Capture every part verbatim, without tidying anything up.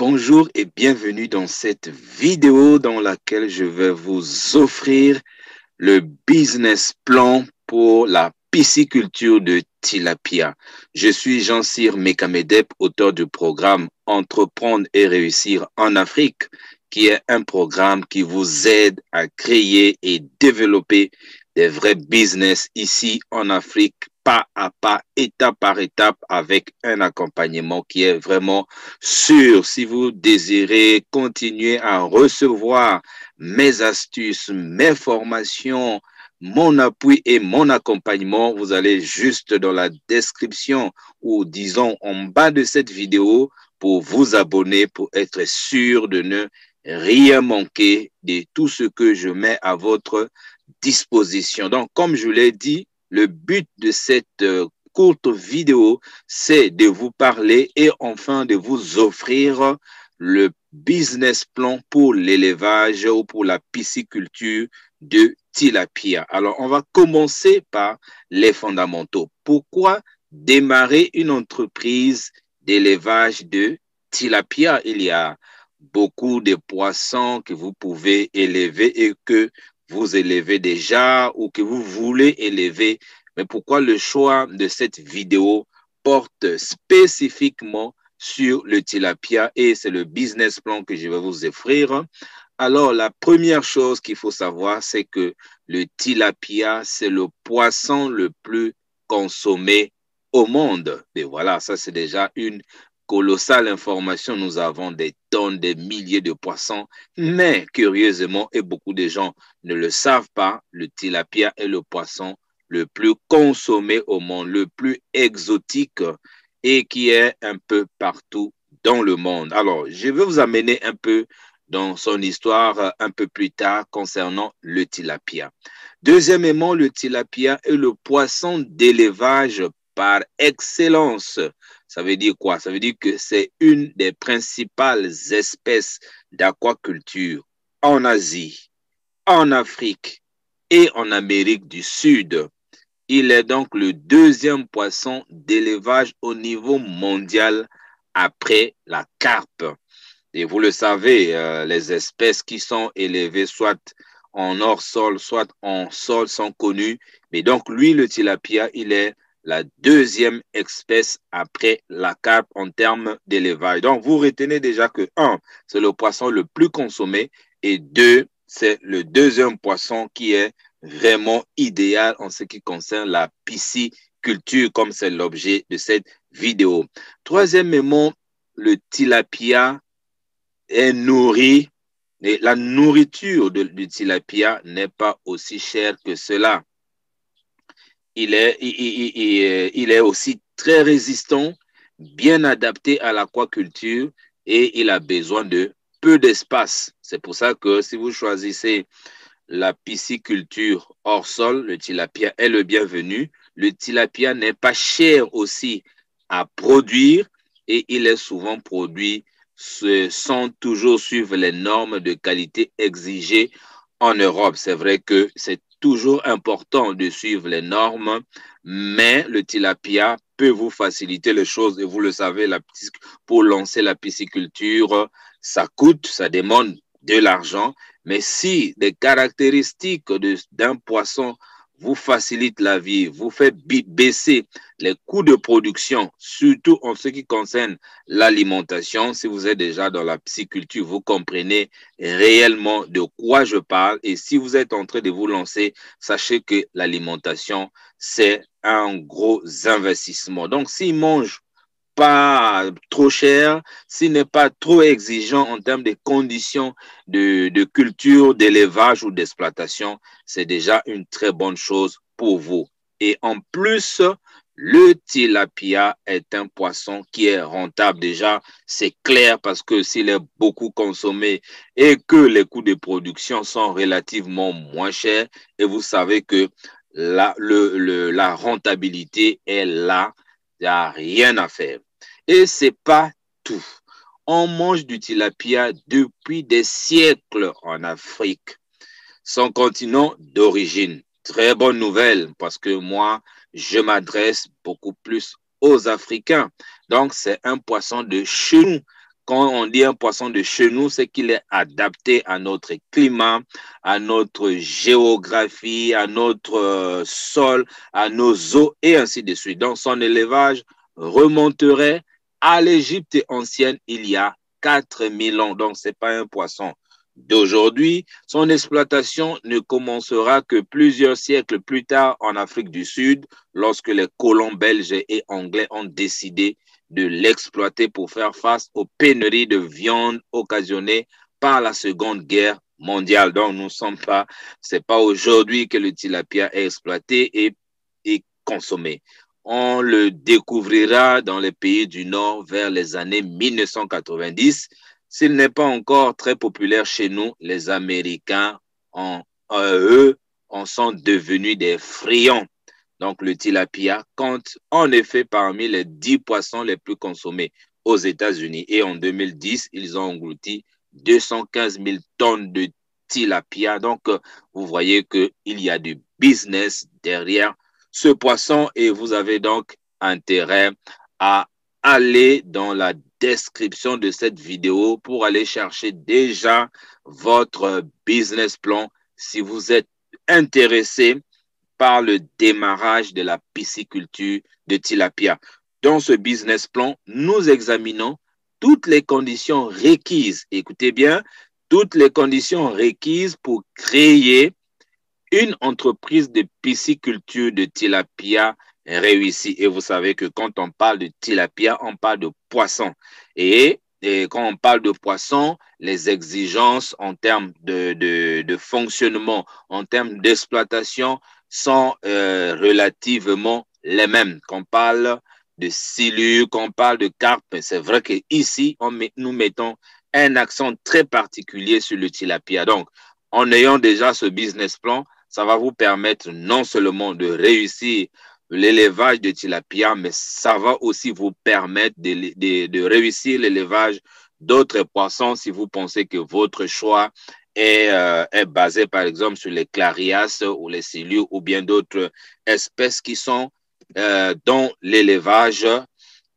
Bonjour et bienvenue dans cette vidéo dans laquelle je vais vous offrir le business plan pour la pisciculture de Tilapia. Je suis Jean-Cyr Mekamedep, auteur du programme Entreprendre et Réussir en Afrique, qui est un programme qui vous aide à créer et développer des vrais business ici en Afrique, pas à pas, étape par étape, avec un accompagnement qui est vraiment sûr. Si vous désirez continuer à recevoir mes astuces, mes formations, mon appui et mon accompagnement, vous allez juste dans la description ou disons en bas de cette vidéo pour vous abonner, pour être sûr de ne rien manquer de tout ce que je mets à votre disposition. Donc, comme je l'ai dit, le but de cette courte vidéo, c'est de vous parler et enfin de vous offrir le business plan pour l'élevage ou pour la pisciculture de Tilapia. Alors, on va commencer par les fondamentaux. Pourquoi démarrer une entreprise d'élevage de Tilapia? Il y a beaucoup de poissons que vous pouvez élever et que vous élevez déjà ou que vous voulez élever. Mais pourquoi le choix de cette vidéo porte spécifiquement sur le tilapia? Et c'est le business plan que je vais vous offrir. Alors, la première chose qu'il faut savoir, c'est que le tilapia, c'est le poisson le plus consommé au monde. Et voilà, ça c'est déjà une colossale information. Nous avons des tonnes, des milliers de poissons, mais curieusement, et beaucoup de gens ne le savent pas, le tilapia est le poisson le plus consommé au monde, le plus exotique et qui est un peu partout dans le monde. Alors, je vais vous amener un peu dans son histoire un peu plus tard concernant le tilapia. Deuxièmement, le tilapia est le poisson d'élevage par excellence. Ça veut dire quoi? Ça veut dire que c'est une des principales espèces d'aquaculture en Asie, en Afrique et en Amérique du Sud. Il est donc le deuxième poisson d'élevage au niveau mondial après la carpe. Et vous le savez, euh, les espèces qui sont élevées soit en hors-sol, soit en sol sont connues. Mais donc lui, le tilapia, il est la deuxième espèce après la carpe en termes d'élevage. Donc, vous retenez déjà que, un, c'est le poisson le plus consommé et deux, c'est le deuxième poisson qui est vraiment idéal en ce qui concerne la pisciculture, comme c'est l'objet de cette vidéo. Troisièmement, le tilapia est nourri et la nourriture du tilapia n'est pas aussi chère que cela. Il est, il, il, il, il est aussi très résistant, bien adapté à l'aquaculture et il a besoin de peu d'espace. C'est pour ça que si vous choisissez la pisciculture hors sol, le tilapia est le bienvenu. Le tilapia n'est pas cher aussi à produire et il est souvent produit sans toujours suivre les normes de qualité exigées en Europe. C'est vrai que c'est toujours important de suivre les normes, mais le tilapia peut vous faciliter les choses. Et vous le savez, la, pour lancer la pisciculture, ça coûte, ça demande de l'argent. Mais si des caractéristiques d'un poisson vous facilitent la vie, vous fait baisser les coûts de production, surtout en ce qui concerne l'alimentation, si vous êtes déjà dans la pisciculture, vous comprenez réellement de quoi je parle. Et si vous êtes en train de vous lancer, sachez que l'alimentation, c'est un gros investissement. Donc, s'il mange pas trop cher, s'il n'est pas trop exigeant en termes de conditions de, de culture, d'élevage ou d'exploitation, c'est déjà une très bonne chose pour vous. Et en plus, le tilapia est un poisson qui est rentable. Déjà, c'est clair parce que s'il est beaucoup consommé et que les coûts de production sont relativement moins chers, et vous savez que la, le, le, la rentabilité est là. Il n'y a rien à faire. Et ce n'est pas tout. On mange du tilapia depuis des siècles en Afrique, son continent d'origine. Très bonne nouvelle parce que moi, je m'adresse beaucoup plus aux Africains. Donc, c'est un poisson de chez nous Quand on dit un poisson de chez nous, c'est qu'il est adapté à notre climat, à notre géographie, à notre sol, à nos eaux et ainsi de suite. Donc, son élevage remonterait à l'Égypte ancienne il y a quatre mille ans. Donc, ce n'est pas un poisson d'aujourd'hui. Son exploitation ne commencera que plusieurs siècles plus tard en Afrique du Sud, lorsque les colons belges et anglais ont décidé de l'exploiter pour faire face aux pénuries de viande occasionnées par la Seconde Guerre mondiale. Donc, nous ne sommes pas, c'est pas aujourd'hui que le tilapia est exploité et, et consommé. On le découvrira dans les pays du Nord vers les années mille neuf cent quatre-vingt-dix. S'il n'est pas encore très populaire chez nous, les Américains, en, eux, en sont devenus des friands. Donc, le tilapia compte en effet parmi les dix poissons les plus consommés aux États-Unis. Et en deux mille dix, ils ont englouti deux cent quinze mille tonnes de tilapia. Donc, vous voyez qu'il y a du business derrière ce poisson et vous avez donc intérêt à aller dans la description de cette vidéo pour aller chercher déjà votre business plan si vous êtes intéressé par le démarrage de la pisciculture de tilapia. Dans ce business plan, nous examinons toutes les conditions requises. Écoutez bien, toutes les conditions requises pour créer une entreprise de pisciculture de tilapia réussie. Et vous savez que quand on parle de tilapia, on parle de poisson. Et, et quand on parle de poisson, les exigences en termes de, de, de fonctionnement, en termes d'exploitation, sont euh, relativement les mêmes. Qu'on parle de silure, qu'on parle de carpe, c'est vrai qu'ici, met, nous mettons un accent très particulier sur le tilapia. Donc, en ayant déjà ce business plan, ça va vous permettre non seulement de réussir l'élevage de tilapia, mais ça va aussi vous permettre de, de, de réussir l'élevage d'autres poissons si vous pensez que votre choix Est, euh, est basé par exemple sur les clarias ou les silures ou bien d'autres espèces qui sont euh, dans l'élevage,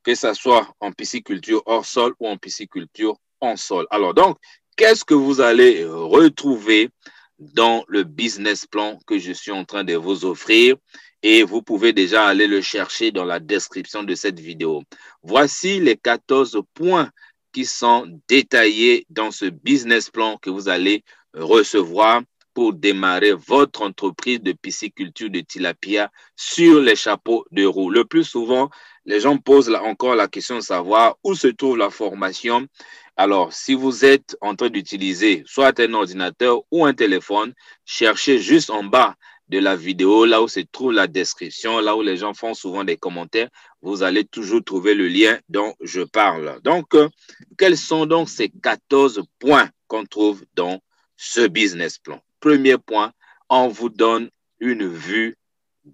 que ce soit en pisciculture hors sol ou en pisciculture en sol. Alors donc, qu'est-ce que vous allez retrouver dans le business plan que je suis en train de vous offrir? Et vous pouvez déjà aller le chercher dans la description de cette vidéo. Voici les quatorze points qui sont détaillés dans ce business plan que vous allez recevoir pour démarrer votre entreprise de pisciculture de tilapia sur les chapeaux de roue. Le plus souvent, les gens posent là encore la question de savoir où se trouve la formation. Alors, si vous êtes en train d'utiliser soit un ordinateur ou un téléphone, cherchez juste en bas de la vidéo, là où se trouve la description, là où les gens font souvent des commentaires, vous allez toujours trouver le lien dont je parle. Donc, euh, quels sont donc ces quatorze points qu'on trouve dans ce business plan? Premier point, on vous donne une vue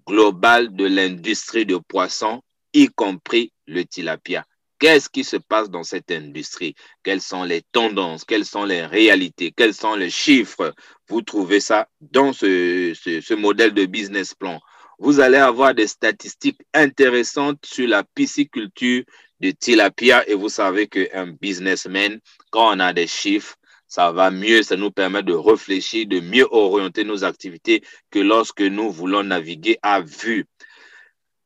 globale de l'industrie de poissons, y compris le tilapia. Qu'est-ce qui se passe dans cette industrie? Quelles sont les tendances? Quelles sont les réalités? Quels sont les chiffres? Vous trouvez ça dans ce, ce, ce modèle de business plan. Vous allez avoir des statistiques intéressantes sur la pisciculture de tilapia et vous savez qu'un businessman, quand on a des chiffres, ça va mieux, ça nous permet de réfléchir, de mieux orienter nos activités que lorsque nous voulons naviguer à vue.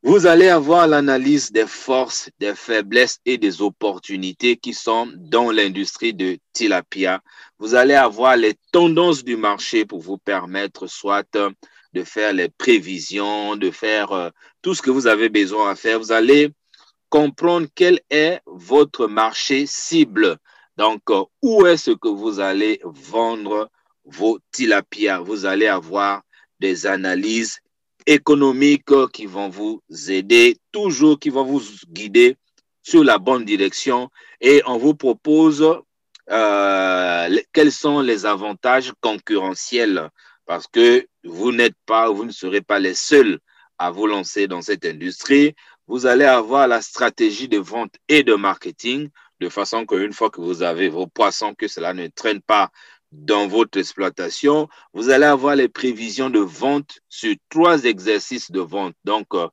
Vous allez avoir l'analyse des forces, des faiblesses et des opportunités qui sont dans l'industrie de tilapia. Vous allez avoir les tendances du marché pour vous permettre soit de faire les prévisions, de faire tout ce que vous avez besoin à faire. Vous allez comprendre quel est votre marché cible. Donc, où est-ce que vous allez vendre vos tilapia? Vous allez avoir des analyses économiques qui vont vous aider, toujours qui vont vous guider sur la bonne direction et on vous propose euh, les, quels sont les avantages concurrentiels parce que vous n'êtes pas, vous ne serez pas les seuls à vous lancer dans cette industrie. Vous allez avoir la stratégie de vente et de marketing de façon qu'une fois que vous avez vos poissons, que cela ne traîne pas dans votre exploitation. Vous allez avoir les prévisions de vente sur trois exercices de vente. Donc, euh,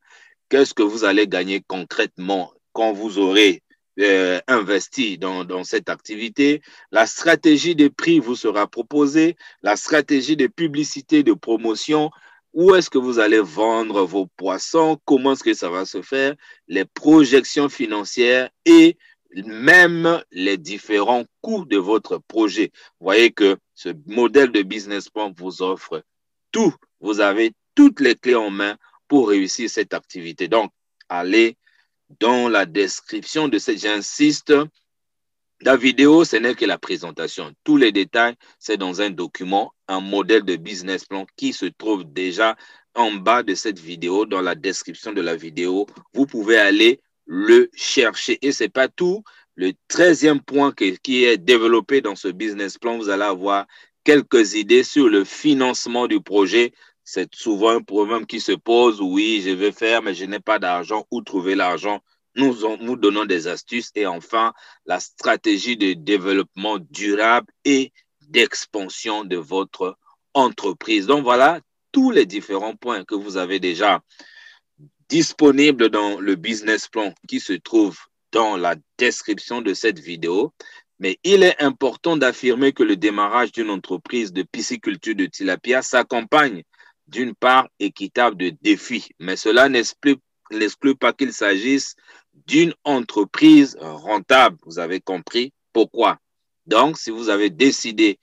qu'est-ce que vous allez gagner concrètement quand vous aurez euh, investi dans, dans cette activité. La stratégie des prix vous sera proposée, la stratégie de publicité, de promotion. Où est-ce que vous allez vendre vos poissons? Comment est-ce que ça va se faire? Les projections financières et même les différents coûts de votre projet. Vous voyez que ce modèle de business plan vous offre tout. Vous avez toutes les clés en main pour réussir cette activité. Donc, allez dans la description de cette, j'insiste, la vidéo, ce n'est que la présentation. Tous les détails, c'est dans un document, un modèle de business plan qui se trouve déjà en bas de cette vidéo, dans la description de la vidéo. Vous pouvez aller le chercher. Et ce n'est pas tout. Le treizième point que, qui est développé dans ce business plan, vous allez avoir quelques idées sur le financement du projet. C'est souvent un problème qui se pose. Oui, je vais faire, mais je n'ai pas d'argent. Où trouver l'argent? Nous, nous donnons des astuces. Et enfin, la stratégie de développement durable et d'expansion de votre entreprise. Donc voilà tous les différents points que vous avez déjà disponibles dans le business plan qui se trouve dans la description de cette vidéo. Mais il est important d'affirmer que le démarrage d'une entreprise de pisciculture de tilapia s'accompagne d'une part équitable de défis, mais cela n'explique pas n'exclut pas qu'il s'agisse d'une entreprise rentable. Vous avez compris pourquoi. Donc, si vous avez décidé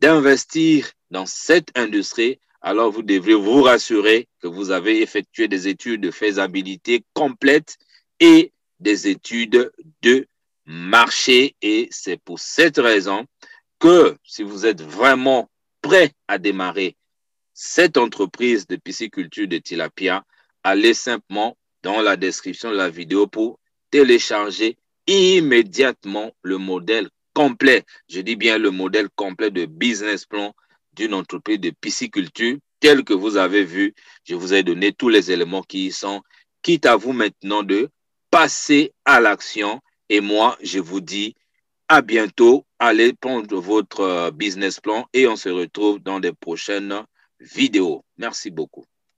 d'investir dans cette industrie, alors vous devrez vous rassurer que vous avez effectué des études de faisabilité complètes et des études de marché. Et c'est pour cette raison que si vous êtes vraiment prêt à démarrer cette entreprise de pisciculture de tilapia, allez simplement dans la description de la vidéo pour télécharger immédiatement le modèle complet. Je dis bien le modèle complet de business plan d'une entreprise de pisciculture tel que vous avez vu. Je vous ai donné tous les éléments qui y sont. Quitte à vous maintenant de passer à l'action. Et moi, je vous dis à bientôt. Allez prendre votre business plan et on se retrouve dans des prochaines vidéos. Merci beaucoup.